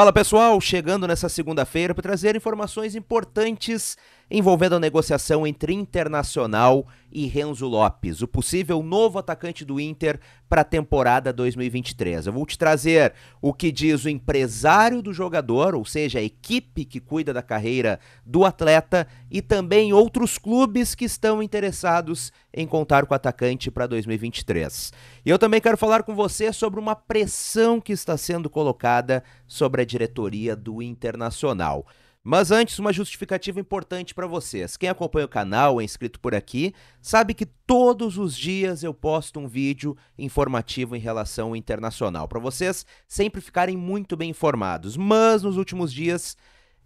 Fala pessoal, chegando nessa segunda-feira para trazer informações importantes envolvendo a negociação entre Internacional e Renzo López, o possível novo atacante do Inter para a temporada 2023. Eu vou te trazer o que diz o empresário do jogador, ou seja, a equipe que cuida da carreira do atleta, e também outros clubes que estão interessados em contar com o atacante para 2023. E eu também quero falar com você sobre uma pressão que está sendo colocada sobre a diretoria do Internacional. Mas antes, uma justificativa importante para vocês. Quem acompanha o canal, é inscrito por aqui, sabe que todos os dias eu posto um vídeo informativo em relação ao Internacional, para vocês sempre ficarem muito bem informados. Mas nos últimos dias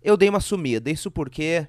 eu dei uma sumida, isso porque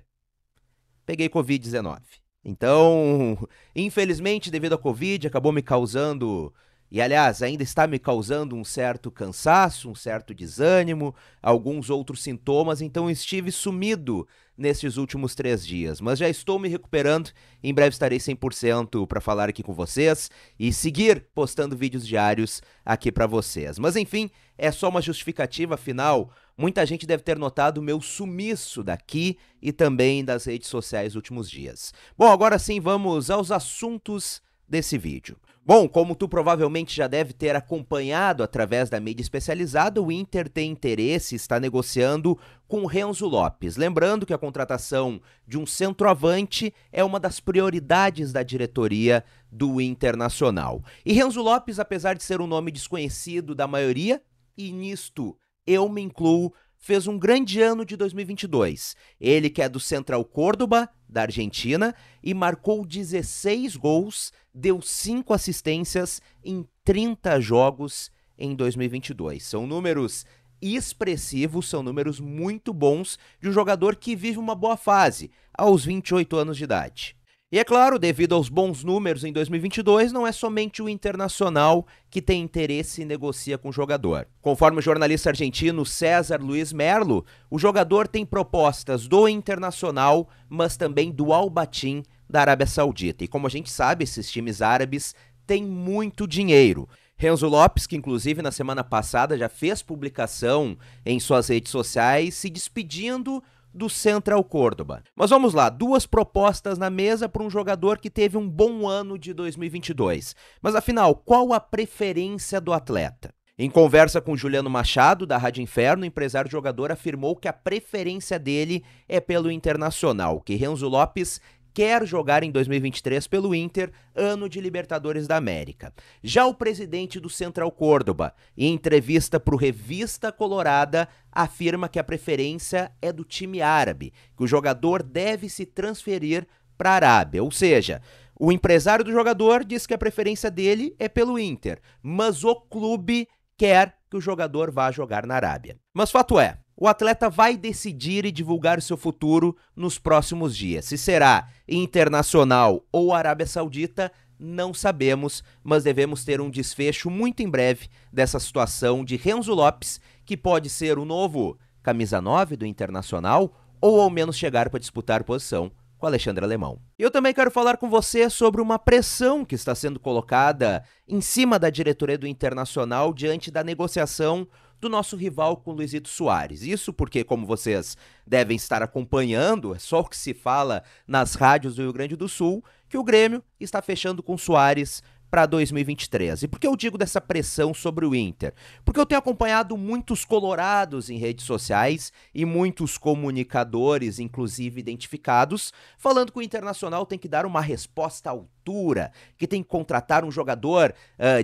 peguei Covid-19. Então, infelizmente, devido à Covid, acabou me causando... E, aliás, ainda está me causando um certo cansaço, um certo desânimo, alguns outros sintomas, então estive sumido nesses últimos 3 dias. Mas já estou me recuperando, em breve estarei 100% para falar aqui com vocês e seguir postando vídeos diários aqui para vocês. Mas, enfim, é só uma justificativa, afinal, muita gente deve ter notado o meu sumiço daqui e também das redes sociais nos últimos dias. Bom, agora sim, vamos aos assuntos desse vídeo. Bom, como tu provavelmente já deve ter acompanhado através da mídia especializada, o Inter tem interesse e está negociando com Renzo López. Lembrando que a contratação de um centroavante é uma das prioridades da diretoria do Internacional. E Renzo López, apesar de ser um nome desconhecido da maioria, e nisto eu me incluo, fez um grande ano de 2022. Ele que é do Central Córdoba, da Argentina, e marcou 16 gols, deu 5 assistências em 30 jogos em 2022. São números expressivos, são números muito bons de um jogador que vive uma boa fase, aos 28 anos de idade. E é claro, devido aos bons números em 2022, não é somente o Internacional que tem interesse e negocia com o jogador. Conforme o jornalista argentino César Luiz Merlo, o jogador tem propostas do Internacional, mas também do Al-Batin da Arábia Saudita. E como a gente sabe, esses times árabes têm muito dinheiro. Renzo López, que inclusive na semana passada já fez publicação em suas redes sociais se despedindo do Central Córdoba. Mas vamos lá, 2 propostas na mesa para um jogador que teve um bom ano de 2022. Mas afinal, qual a preferência do atleta? Em conversa com Juliano Machado, da Rádio Inferno, o empresário jogador afirmou que a preferência dele é pelo Internacional, que Renzo López quer jogar em 2023 pelo Inter, ano de Libertadores da América. Já o presidente do Central Córdoba, em entrevista para o Revista Colorada, afirma que a preferência é do time árabe, que o jogador deve se transferir para a Arábia. Ou seja, o empresário do jogador diz que a preferência dele é pelo Inter, mas o clube quer que o jogador vá jogar na Arábia. Mas fato é, o atleta vai decidir e divulgar o seu futuro nos próximos dias. Se será Internacional ou Arábia Saudita, não sabemos, mas devemos ter um desfecho muito em breve dessa situação de Renzo López, que pode ser o novo camisa 9 do Internacional ou ao menos chegar para disputar posição com Alexandre Alemão. Eu também quero falar com você sobre uma pressão que está sendo colocada em cima da diretoria do Internacional diante da negociação do nosso rival com Luisito Suárez. Isso porque, como vocês devem estar acompanhando, é só o que se fala nas rádios do Rio Grande do Sul, que o Grêmio está fechando com Suárez para 2023. E por que eu digo dessa pressão sobre o Inter? Porque eu tenho acompanhado muitos colorados em redes sociais e muitos comunicadores, inclusive identificados, falando que o Internacional tem que dar uma resposta à altura, que tem que contratar um jogador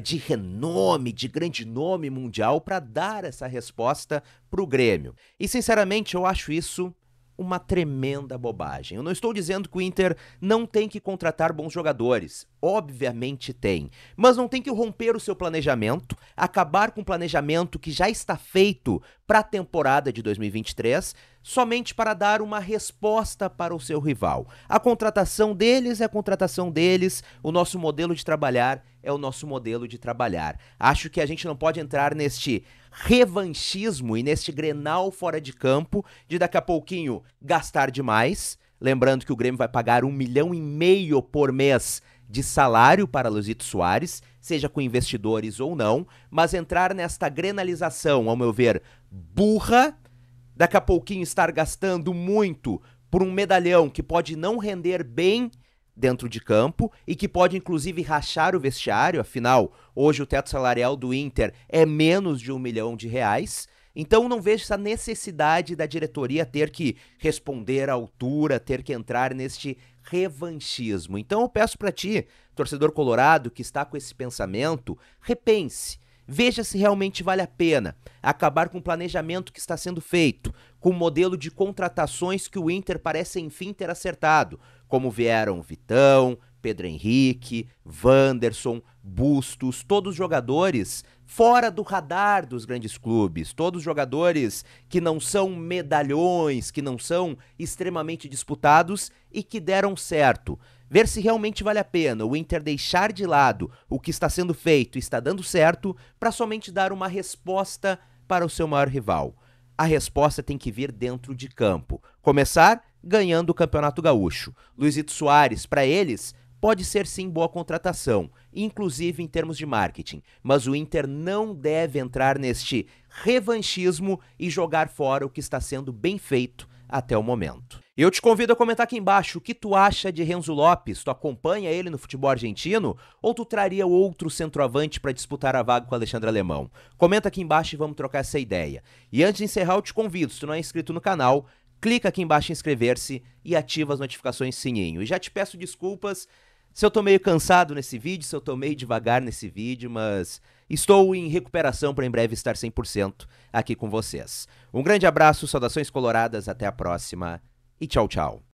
de renome, de grande nome mundial, para dar essa resposta para o Grêmio. E, sinceramente, eu acho isso uma tremenda bobagem. Eu não estou dizendo que o Inter não tem que contratar bons jogadores. Obviamente tem. Mas não tem que romper o seu planejamento, acabar com o planejamento que já está feito para a temporada de 2023, somente para dar uma resposta para o seu rival. A contratação deles é a contratação deles, o nosso modelo de trabalhar é o nosso modelo de trabalhar. Acho que a gente não pode entrar neste revanchismo e neste Grenal fora de campo de daqui a pouquinho gastar demais, lembrando que o Grêmio vai pagar 1,5 milhão por mês de salário para Luisito Suárez, seja com investidores ou não, mas entrar nesta grenalização, ao meu ver, burra, daqui a pouquinho estar gastando muito por um medalhão que pode não render bem dentro de campo e que pode inclusive rachar o vestiário, afinal, hoje o teto salarial do Inter é menos de R$1 milhão. Então não vejo essa necessidade da diretoria ter que responder à altura, ter que entrar neste revanchismo. Então eu peço para ti, torcedor colorado que está com esse pensamento, repense, veja se realmente vale a pena acabar com o planejamento que está sendo feito, com o modelo de contratações que o Inter parece enfim ter acertado, como vieram Vitão, Pedro Henrique, Wanderson, Bustos, todos jogadores fora do radar dos grandes clubes, todos jogadores que não são medalhões, que não são extremamente disputados e que deram certo. Ver se realmente vale a pena o Inter deixar de lado o que está sendo feito e está dando certo para somente dar uma resposta para o seu maior rival. A resposta tem que vir dentro de campo. Começar ganhando o Campeonato Gaúcho. Luisito Suárez, para eles, pode ser sim boa contratação, inclusive em termos de marketing, mas o Inter não deve entrar neste revanchismo e jogar fora o que está sendo bem feito até o momento. Eu te convido a comentar aqui embaixo o que tu acha de Renzo López. Tu acompanha ele no futebol argentino ou tu traria outro centroavante para disputar a vaga com o Alexandre Alemão? Comenta aqui embaixo e vamos trocar essa ideia. E antes de encerrar, eu te convido, se tu não é inscrito no canal, clica aqui embaixo em inscrever-se e ativa as notificações sininho. E já te peço desculpas se eu tô meio cansado nesse vídeo, se eu tô meio devagar nesse vídeo, mas estou em recuperação para em breve estar 100% aqui com vocês. Um grande abraço, saudações coloradas, até a próxima e tchau, tchau.